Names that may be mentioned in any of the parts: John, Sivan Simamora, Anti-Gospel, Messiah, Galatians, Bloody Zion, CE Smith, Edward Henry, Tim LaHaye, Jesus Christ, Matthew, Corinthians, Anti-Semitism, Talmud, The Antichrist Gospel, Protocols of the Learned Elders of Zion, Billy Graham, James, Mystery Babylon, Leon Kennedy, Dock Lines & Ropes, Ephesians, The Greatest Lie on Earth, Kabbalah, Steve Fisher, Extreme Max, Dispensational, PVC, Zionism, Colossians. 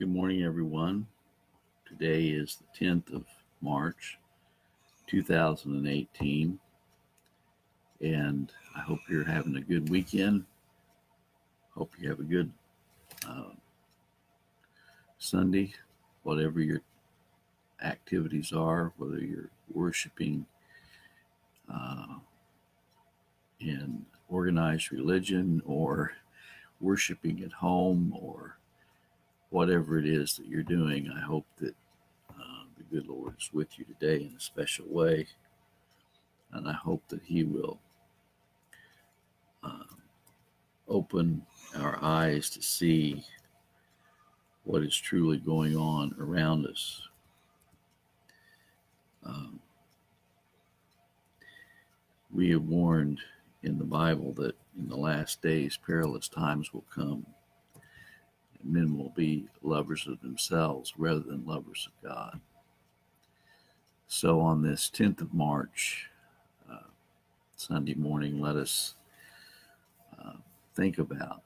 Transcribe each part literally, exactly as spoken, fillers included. Good morning, everyone. Today is the tenth of March, two thousand eighteen, and I hope you're having a good weekend. Hope you have a good uh, Sunday, whatever your activities are, whether you're worshiping uh, in organized religion or worshiping at home or whatever it is that you're doing. I hope that uh, the good Lord is with you today in a special way, and I hope that he will uh, open our eyes to see what is truly going on around us. Um, we have warned in the Bible that in the last days perilous times will come. Men will be lovers of themselves rather than lovers of God. So on this tenth of March, uh, Sunday morning, let us uh, think about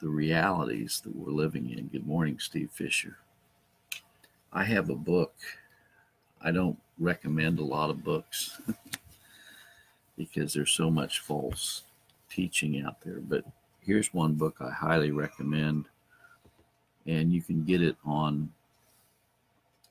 the realities that we're living in. Good morning, Steve Fisher. I have a book. I don't recommend a lot of books because there's so much false teaching out there. But here's one book I highly recommend. And you can get it on,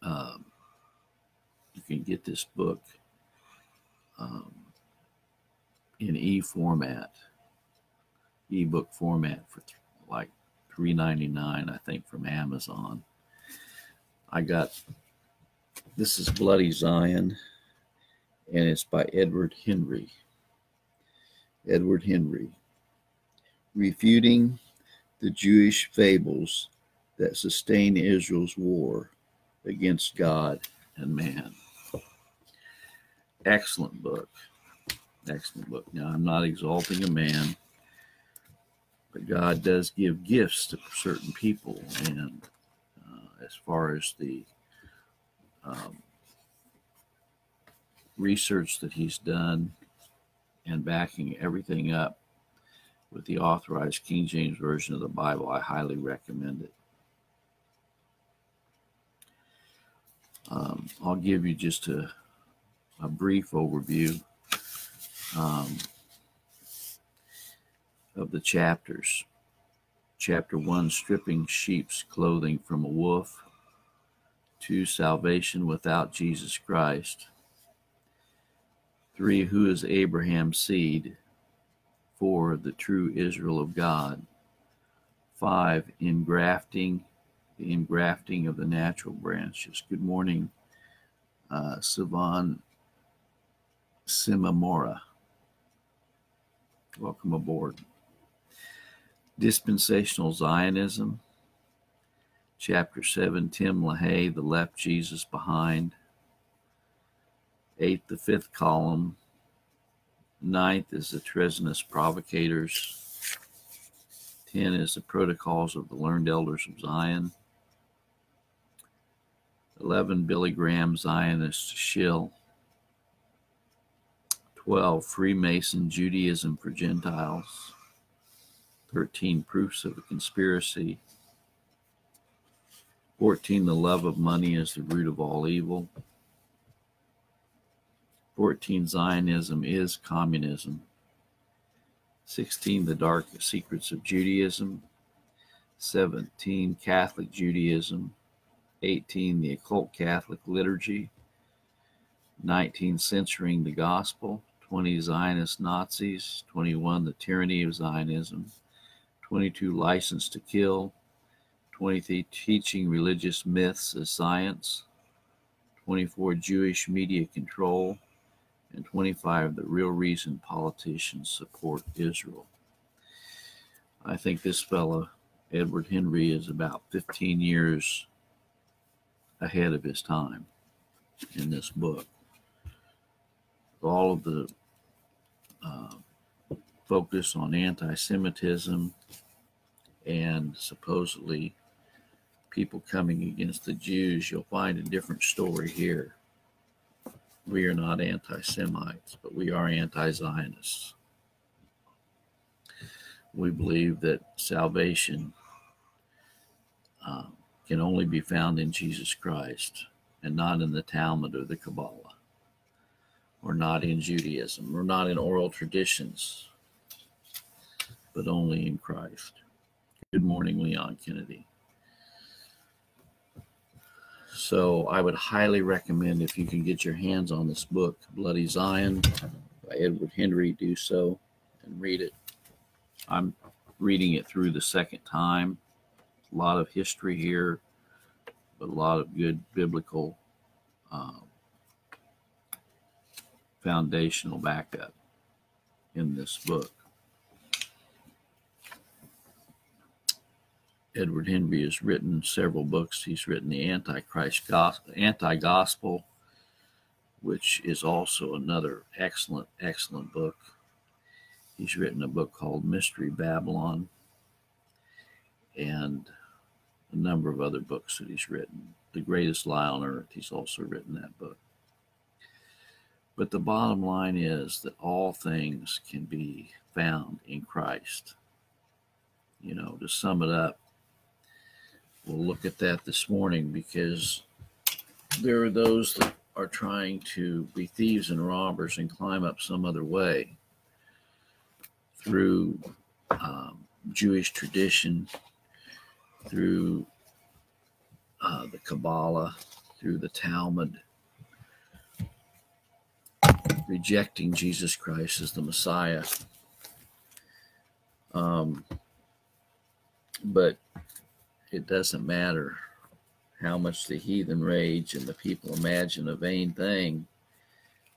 um, you can get this book um, in e-format, e-book format for th like three ninety-nine, I think, from Amazon. I got, this is Bloody Zion, and it's by Edward Henry. Edward Henry, Refuting the Jewish Fables that sustain Israel's war against God and man. Excellent book, excellent book. Now, I'm not exalting a man, but God does give gifts to certain people. And uh, as far as the um, research that he's done and backing everything up with the authorized King James Version of the Bible, I highly recommend it. Um, I'll give you just a, a brief overview um, of the chapters. Chapter one, stripping sheep's clothing from a wolf. Two, salvation without Jesus Christ. Three, who is Abraham's seed? Four, the true Israel of God. Five, engrafting. The engrafting of the natural branches. Good morning, uh, Sivan Simamora. Welcome aboard. Dispensational Zionism. Chapter seven, Tim LaHaye, The Left Jesus Behind. Eight, the fifth column. Ninth is the Treasonous Provocators. Ten is the Protocols of the Learned Elders of Zion. eleven, Billy Graham, Zionist Shill. twelve, Freemason Judaism for Gentiles. thirteen, Proofs of a Conspiracy. fourteen, The Love of Money is the Root of All Evil. fourteen, Zionism is Communism. sixteen, The Dark Secrets of Judaism. seventeen, Catholic Judaism. eighteen, the occult Catholic liturgy. nineteen, censoring the gospel. twenty, Zionist Nazis. twenty-one, the tyranny of Zionism. twenty-two, license to kill. twenty-three, teaching religious myths as science. twenty-four, Jewish media control. And twenty-five, the real reason politicians support Israel. I think this fellow, Edward Henry, is about fifteen years ahead of his time in this book. All of the uh, focus on anti-Semitism and supposedly people coming against the Jews, you'll find a different story here. We are not anti-Semites, but we are anti-Zionists. We believe that salvation uh, can only be found in Jesus Christ and not in the Talmud or the Kabbalah, or not in Judaism, or not in oral traditions, but only in Christ. Good morning, Leon Kennedy. So I would highly recommend, if you can get your hands on this book, Bloody Zion by Edward Henry, do so and read it. I'm reading it through the second time. A lot of history here, but a lot of good biblical um, foundational backup in this book. Edward Henry has written several books. He's written The Antichrist Gospel, Anti-Gospel, which is also another excellent, excellent book. He's written a book called Mystery Babylon and a number of other books that he's written. The Greatest Lie on Earth, he's also written that book. But the bottom line is that all things can be found in Christ. You know, to sum it up, we'll look at that this morning, because there are those that are trying to be thieves and robbers and climb up some other way through um, Jewish tradition, through uh, the Kabbalah, through the Talmud, rejecting Jesus Christ as the Messiah. Um, but it doesn't matter how much the heathen rage and the people imagine a vain thing.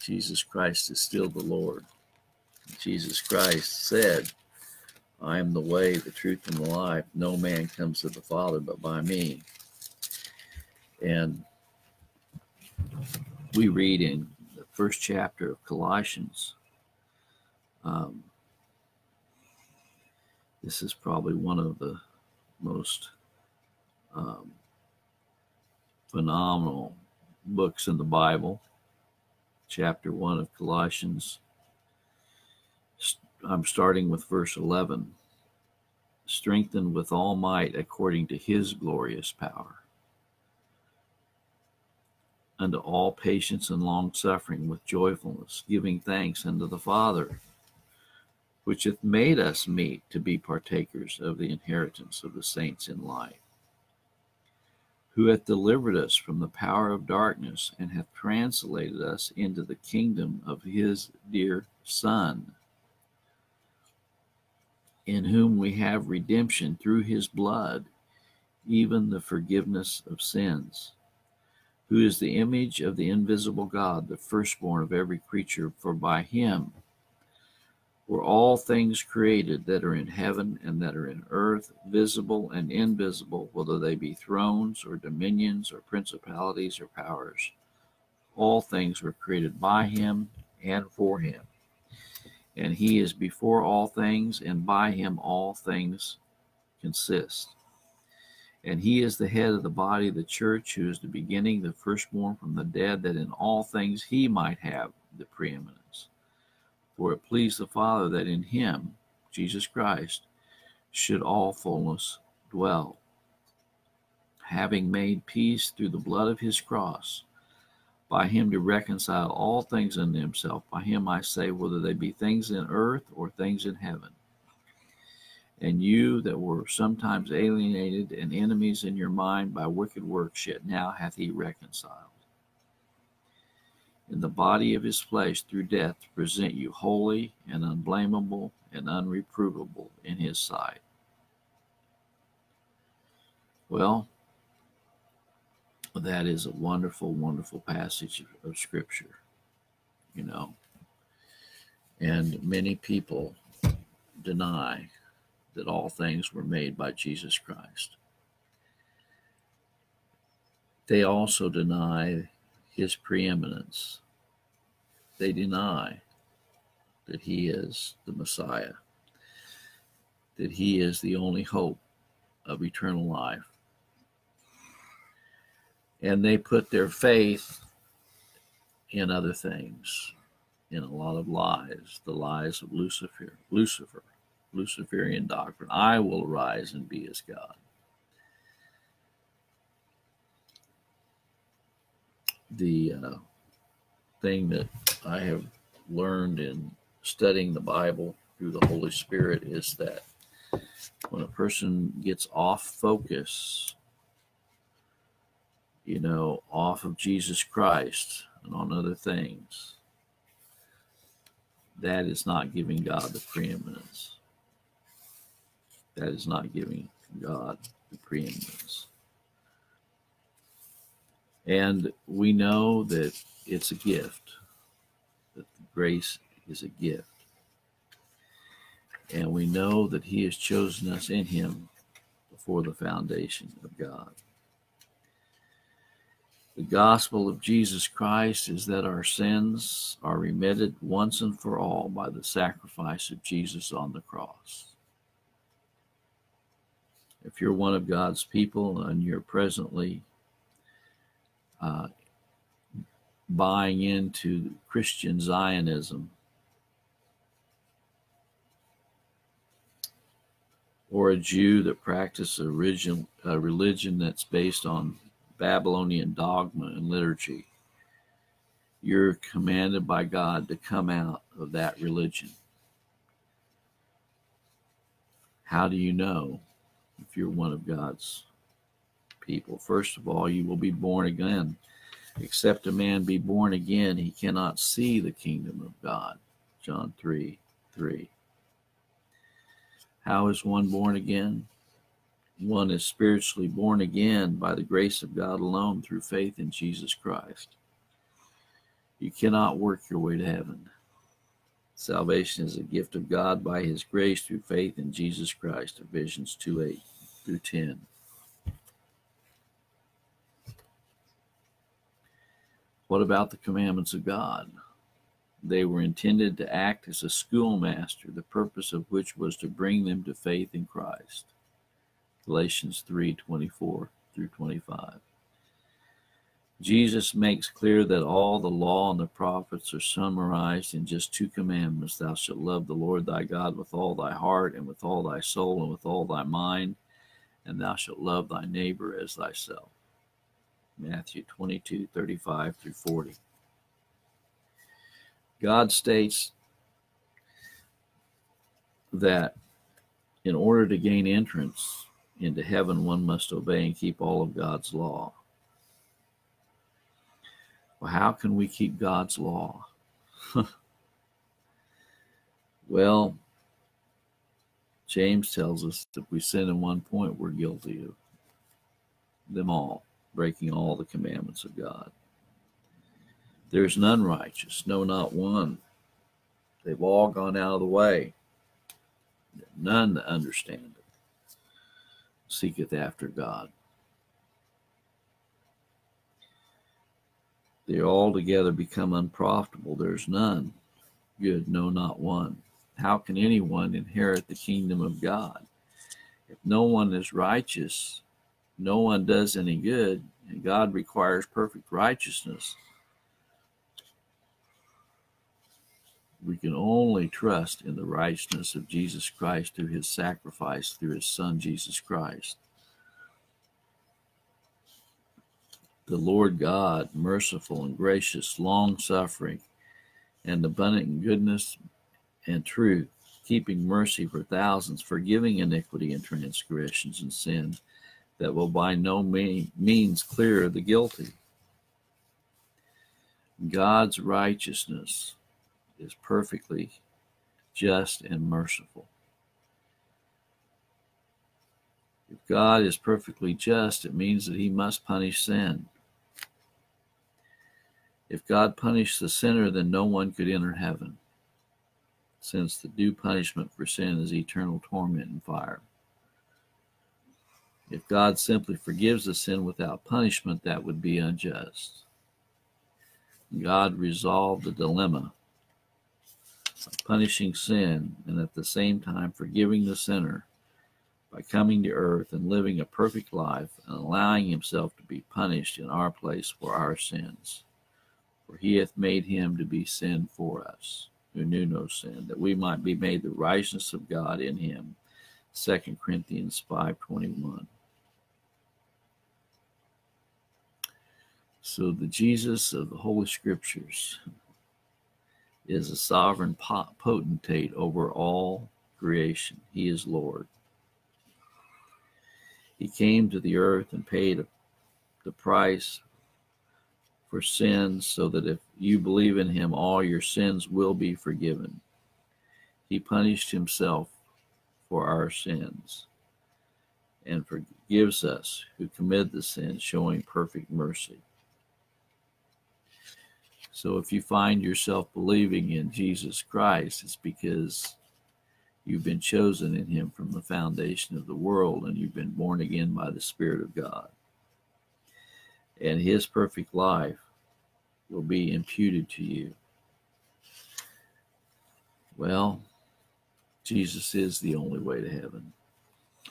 Jesus Christ is still the Lord. Jesus Christ said, I am the way, the truth, and the life. No man comes to the Father but by me. And we read in the first chapter of Colossians, um, this is probably one of the most um, phenomenal books in the Bible. Chapter one of Colossians. I'm starting with verse eleven. Strengthened with all might according to his glorious power, unto all patience and long suffering with joyfulness, giving thanks unto the Father, which hath made us meet to be partakers of the inheritance of the saints in light, who hath delivered us from the power of darkness, and hath translated us into the kingdom of his dear Son, in whom we have redemption through his blood, even the forgiveness of sins, who is the image of the invisible God, the firstborn of every creature, for by him were all things created that are in heaven and that are in earth, visible and invisible, whether they be thrones or dominions or principalities or powers. All things were created by him and for him. And he is before all things, and by him all things consist. And he is the head of the body of the church, who is the beginning, the firstborn from the dead, that in all things he might have the preeminence. For it pleased the Father that in him, Jesus Christ, should all fullness dwell, having made peace through the blood of his cross, by him to reconcile all things unto himself. By him, I say, whether they be things in earth or things in heaven. And you that were sometimes alienated and enemies in your mind by wicked works, yet now hath he reconciled in the body of his flesh through death, to present you holy and unblameable and unreprovable in his sight. Well, that is a wonderful, wonderful passage of Scripture, you know. And many people deny that all things were made by Jesus Christ. They also deny his preeminence. They deny that he is the Messiah, that he is the only hope of eternal life. And they put their faith in other things, in a lot of lies, the lies of Lucifer, Lucifer, Luciferian doctrine. I will arise and be as God. the uh, thing that I have learned in studying the Bible through the Holy Spirit is that when a person gets off focus, you know, off of Jesus Christ and on other things, that is not giving God the preeminence. That is not giving God the preeminence. And we know that it's a gift, that grace is a gift. And we know that he has chosen us in him before the foundation of God. The gospel of Jesus Christ is that our sins are remitted once and for all by the sacrifice of Jesus on the cross. If you're one of God's people and you're presently uh, buying into Christian Zionism, or a Jew that practices a religion, a religion that's based on Babylonian dogma and liturgy, you're commanded by God to come out of that religion. How do you know if you're one of God's people? First of all, you will be born again. Except a man be born again, he cannot see the kingdom of God. John three, three. How is one born again? One is spiritually born again by the grace of God alone through faith in Jesus Christ. You cannot work your way to heaven. Salvation is a gift of God by his grace through faith in Jesus Christ. Ephesians two, eight through ten. What about the commandments of God? They were intended to act as a schoolmaster, the purpose of which was to bring them to faith in Christ. Galatians three, twenty-four through twenty-five. Jesus makes clear that all the law and the prophets are summarized in just two commandments. Thou shalt love the Lord thy God with all thy heart and with all thy soul and with all thy mind, and thou shalt love thy neighbor as thyself. Matthew twenty-two, thirty-five through forty. God states that in order to gain entrance into heaven, one must obey and keep all of God's law. Well, how can we keep God's law? Well, James tells us that if we sin in one point, we're guilty of them all, breaking all the commandments of God. There is none righteous, no, not one. They've all gone out of the way. None that understandeth seeketh after God. They altogether become unprofitable. There is none good, no, not one. How can anyone inherit the kingdom of God? If no one is righteous, no one does any good, and God requires perfect righteousness, we can only trust in the righteousness of Jesus Christ through his sacrifice, through his son, Jesus Christ. The Lord God, merciful and gracious, long-suffering, and abundant in goodness and truth, keeping mercy for thousands, forgiving iniquity and transgressions and sin, that will by no means clear the guilty. God's righteousness is perfectly just and merciful. If God is perfectly just, it means that he must punish sin. If God punished the sinner, then no one could enter heaven, since the due punishment for sin is eternal torment and fire. If God simply forgives the sin without punishment, that would be unjust. God resolved the dilemma of punishing sin and at the same time forgiving the sinner by coming to earth and living a perfect life and allowing himself to be punished in our place for our sins. For he hath made him to be sin for us, who knew no sin, that we might be made the righteousness of God in him. Second Corinthians five, twenty-one. So the Jesus of the Holy Scriptures is a sovereign potentate over all creation. He is Lord. He came to the earth and paid the price for sins, so that if you believe in him, all your sins will be forgiven. He punished himself for our sins and forgives us who commit the sin, showing perfect mercy. So if you find yourself believing in Jesus Christ, it's because you've been chosen in him from the foundation of the world, and you've been born again by the Spirit of God. And his perfect life will be imputed to you. Well, Jesus is the only way to heaven.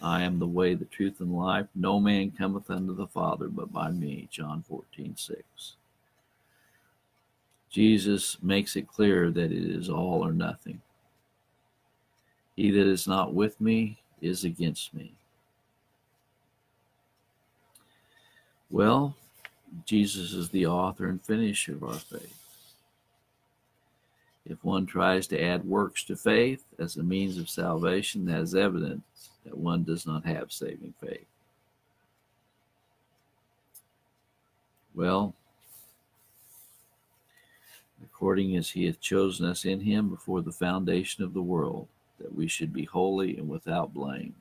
I am the way, the truth, and life. No man cometh unto the Father but by me. John fourteen six. Jesus makes it clear that it is all or nothing. He that is not with me is against me. Well, Jesus is the author and finisher of our faith. If one tries to add works to faith as a means of salvation, that is evidence that one does not have saving faith. Well, according as he hath chosen us in him before the foundation of the world, that we should be holy and without blame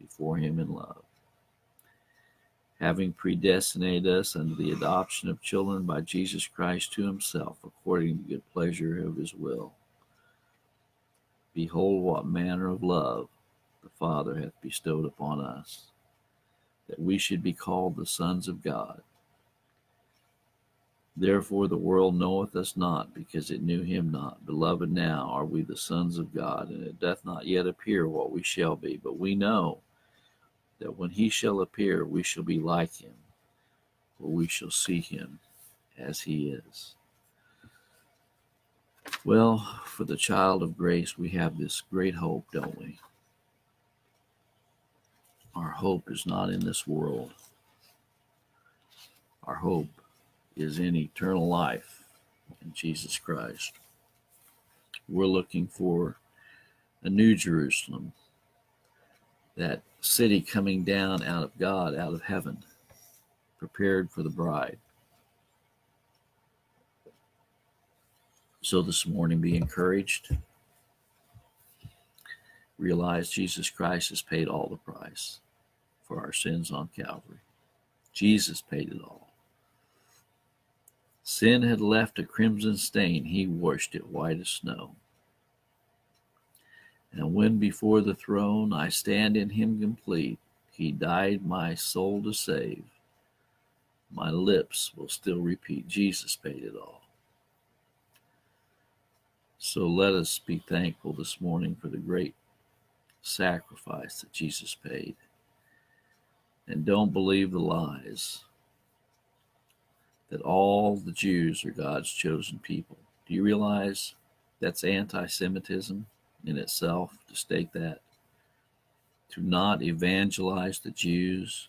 before him in love, having predestinated us unto the adoption of children by Jesus Christ to himself, according to the good pleasure of his will. Behold, what manner of love the Father hath bestowed upon us, that we should be called the sons of God. Therefore the world knoweth us not, because it knew him not. Beloved, now are we the sons of God, and it doth not yet appear what we shall be. But we know that when he shall appear, we shall be like him, for we shall see him as he is. Well, for the child of grace, we have this great hope, don't we? Our hope is not in this world. Our hope is in eternal life in Jesus Christ. We're looking for a new Jerusalem, that city coming down out of God, out of heaven, prepared for the bride. So this morning, be encouraged. Realize Jesus Christ has paid all the price for our sins on Calvary. Jesus paid it all. Sin had left a crimson stain. He washed it white as snow. And when before the throne I stand in him complete, he died my soul to save. My lips will still repeat, Jesus paid it all. So let us be thankful this morning for the great sacrifice that Jesus paid. And don't believe the lies that all the Jews are God's chosen people. Do you realize that's anti-Semitism in itself, to state that? To not evangelize the Jews,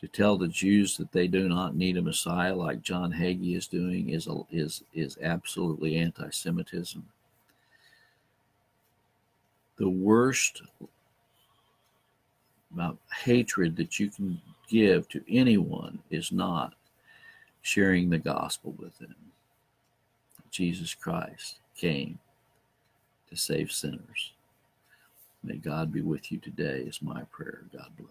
to tell the Jews that they do not need a Messiah like John Hagee is doing, is, a, is, is absolutely anti-Semitism. The worst about hatred that you can give to anyone is not sharing the gospel with them. Jesus Christ came to save sinners. May God be with you today is my prayer. God bless.